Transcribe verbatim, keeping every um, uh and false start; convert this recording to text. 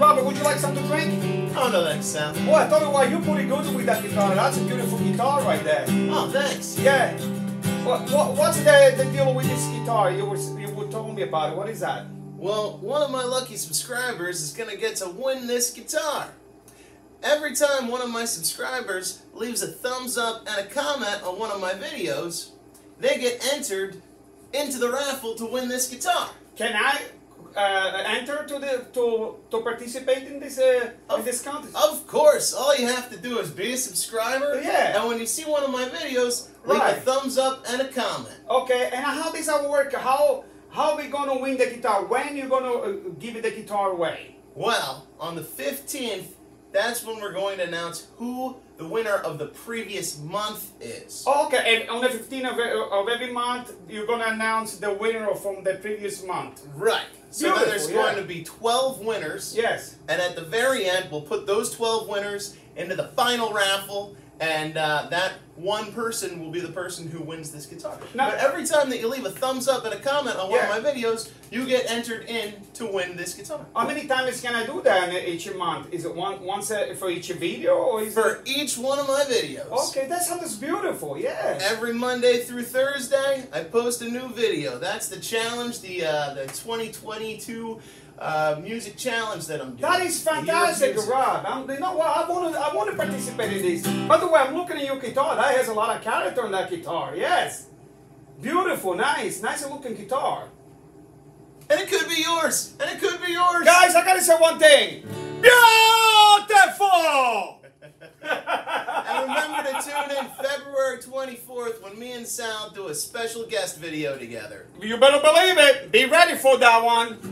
Robert, would you like something to drink? Oh, no thanks, Sam. Well, I thought, why you're pretty good with that guitar. That's a beautiful guitar right there. Oh, thanks. Yeah. What, what, what's the, the deal with this guitar? You were, you were telling me about it. What is that? Well, one of my lucky subscribers is going to get to win this guitar. Every time one of my subscribers leaves a thumbs up and a comment on one of my videos, they get entered into the raffle to win this guitar. Can I uh, enter to the to to participate in this uh, of, in this contest? Of course. All you have to do is be a subscriber. Yeah. And when you see one of my videos, leave right. a thumbs up and a comment. Okay. And how does that work? How how are we gonna win the guitar? When you gonna uh, give the guitar away? Well, on the fifteenth. That's when we're going to announce who the winner of the previous month is. Okay, and on the fifteenth of, of every month, you're going to announce the winner from the previous month. Right. So Beautiful, there's yeah. going to be twelve winners. Yes. And at the very end, we'll put those twelve winners into the final raffle, and uh, that one person will be the person who wins this guitar. Now, but every time that you leave a thumbs up and a comment on one yeah. of my videos, you get entered in to win this guitar. How many times can I do that each month? Is it one once a, for each video? Or is for it... each one of my videos. Okay, that sounds beautiful, yeah. Every Monday through Thursday, I post a new video. That's the challenge, the, uh, the twenty twenty-two Uh, music challenge that I'm doing. That is fantastic, Rob. I'm, you know what? I want to. I want to participate in this. By the way, I'm looking at your guitar. That has a lot of character on that guitar. Yes, beautiful, nice, nice looking guitar. And it could be yours. And it could be yours. Guys, I gotta say one thing. Beautiful. And remember to tune in February twenty-fourth when me and Sal do a special guest video together. You better believe it. Be ready for that one.